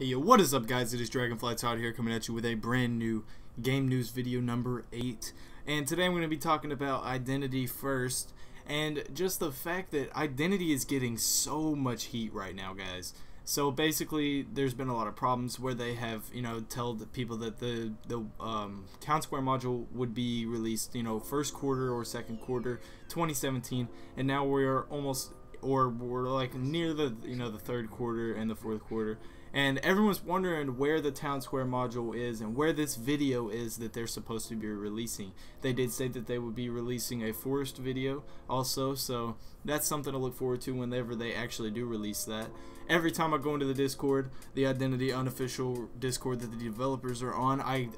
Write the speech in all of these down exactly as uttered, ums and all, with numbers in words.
Hey yo, what is up guys, it is Dragonfly Todd here coming at you with a brand new game news video number eight. And today I'm going to be talking about Identity first, and just the fact that Identity is getting so much heat right now guys. So basically there's been a lot of problems where they have, you know, told people that the, the um, Town Square module would be released, you know, first quarter or second quarter twenty seventeen, and now we're almost, or we're like near the, you know, the third quarter and the fourth quarter. And everyone's wondering where the Town Square module is and where this video is that they're supposed to be releasing. They did say that they would be releasing a forest video also, so that's something to look forward to whenever they actually do release that. Every time I go into the Discord, the Identity unofficial Discord that the developers are on, I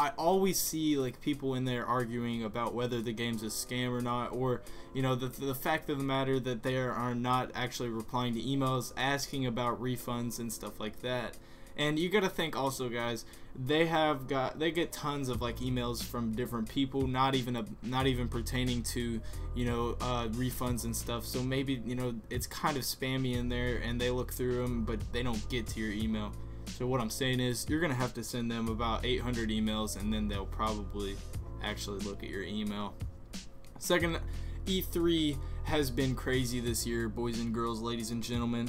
I always see like people in there arguing about whether the game's a scam or not, or you know, the, the fact of the matter that they are not actually replying to emails asking about refunds and stuff like that. And you gotta think also guys, they have got they get tons of like emails from different people, not even a, not even pertaining to, you know, uh, refunds and stuff. So maybe, you know, it's kind of spammy in there and they look through them but they don't get to your email. So what I'm saying is you're gonna have to send them about eight hundred emails and then they'll probably actually look at your email. Second, E three has been crazy this year, boys and girls, ladies and gentlemen.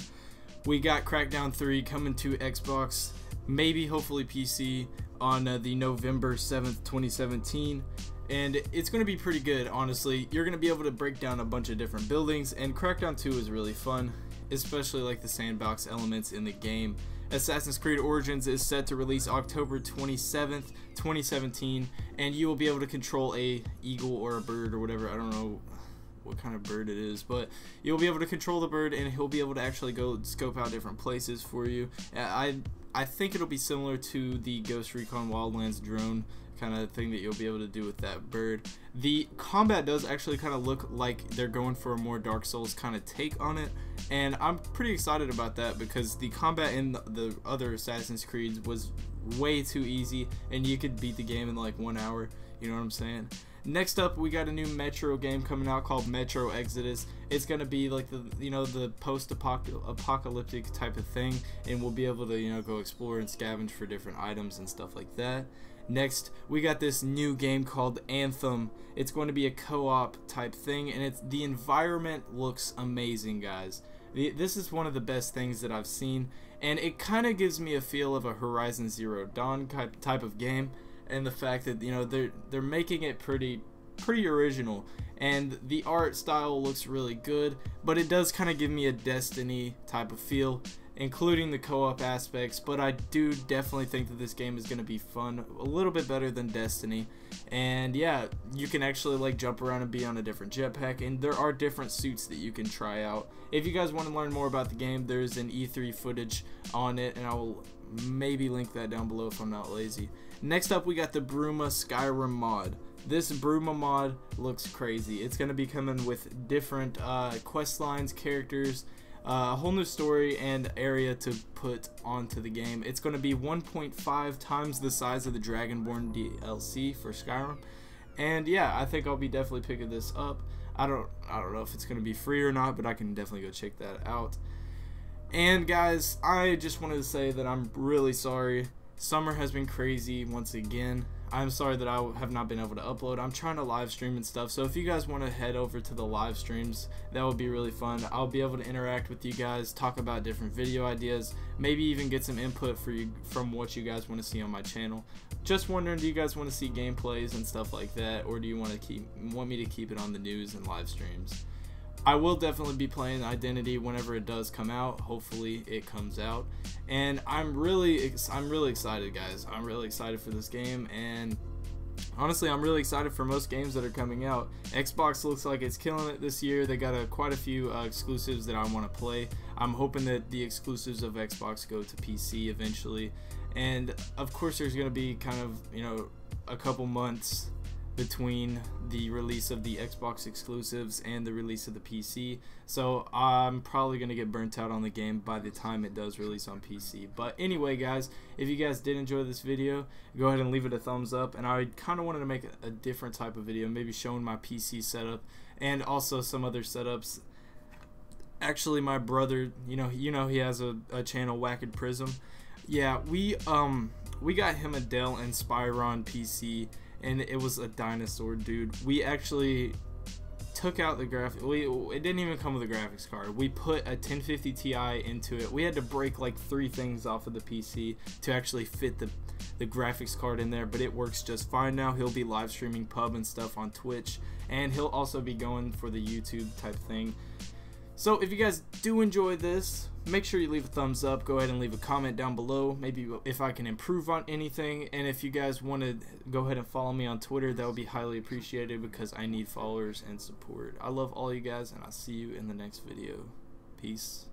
We got Crackdown three coming to Xbox, maybe hopefully P C, on uh, the November seventh twenty seventeen. And it's going to be pretty good, honestly. You're going to be able to break down a bunch of different buildings, and Crackdown two is really fun, especially like the sandbox elements in the game. Assassin's Creed Origins is set to release October twenty-seventh twenty seventeen, and you will be able to control a eagle or a bird or whatever. I don't know what kind of bird it is, but you'll be able to control the bird and he'll be able to actually go scope out different places for you. I, I think it'll be similar to the Ghost Recon Wildlands drone kind of thing that you'll be able to do with that bird. The combat does actually kind of look like they're going for a more Dark Souls kind of take on it, and I'm pretty excited about that because the combat in the other Assassin's Creeds was way too easy and you could beat the game in like one hour, you know what I'm saying? Next up, we got a new Metro game coming out called Metro Exodus. It's gonna be like the, you know, the post-apocalyptic type of thing, and we'll be able to, you know, go explore and scavenge for different items and stuff like that. Next, we got this new game called Anthem. It's going to be a co-op type thing, and it's the environment looks amazing, guys. The, this is one of the best things that I've seen, and it kind of gives me a feel of a Horizon Zero Dawn type, type of game, and the fact that, you know, they're they're making it pretty pretty original, and the art style looks really good, but it does kind of give me a Destiny type of feel, including the co-op aspects. But I do definitely think that this game is going to be fun, a little bit better than Destiny. And yeah, you can actually like jump around and be on a different jetpack, and there are different suits that you can try out. If you guys want to learn more about the game, there's an E three footage on it, and I will maybe link that down below if I'm not lazy. Next up, we got the Bruma Skyrim mod. This Bruma mod looks crazy. It's going to be coming with different uh, quest lines, characters, Uh, a whole new story and area to put onto the game. It's going to be one point five times the size of the Dragonborn D L C for Skyrim, and yeah, I think I'll be definitely picking this up. I don't, I don't know if it's going to be free or not, but I can definitely go check that out. And guys, I just wanted to say that I'm really sorry. Summer has been crazy once again. I'm sorry that I have not been able to upload. I'm trying to live stream and stuff, so if you guys want to head over to the live streams, that would be really fun. I'll be able to interact with you guys, talk about different video ideas, maybe even get some input for you from what you guys want to see on my channel. Just wondering, do you guys want to see gameplays and stuff like that, or do you want to keep want me to keep it on the news and live streams? I will definitely be playing Identity whenever it does come out. Hopefully it comes out, and I'm really ex I'm really excited, guys. I'm really excited for this game, and honestly, I'm really excited for most games that are coming out. Xbox looks like it's killing it this year. They got a, quite a few uh, exclusives that I want to play. I'm hoping that the exclusives of Xbox go to P C eventually, and of course, there's going to be kind of, you know, a couple months between the release of the Xbox exclusives and the release of the P C, so I'm probably gonna get burnt out on the game by the time it does release on P C. But anyway guys, if you guys did enjoy this video, go ahead and leave it a thumbs up, and I kinda wanted to make a different type of video, maybe showing my P C setup and also some other setups. Actually, my brother, you know you know he has a, a channel, Wacked Prism. Yeah, we um we got him a Dell Inspiron on P C, and it was a dinosaur, dude. We actually took out the graphic. We it didn't even come with a graphics card. We put a ten fifty T I into it. We had to break like three things off of the P C to actually fit the the graphics card in there, but it works just fine now. He'll be live streaming Pub and stuff on Twitch, and he'll also be going for the YouTube type thing. So if you guys do enjoy this, make sure you leave a thumbs up, go ahead and leave a comment down below, maybe if I can improve on anything, and if you guys want to go ahead and follow me on Twitter, that would be highly appreciated because I need followers and support. I love all you guys, and I'll see you in the next video. Peace.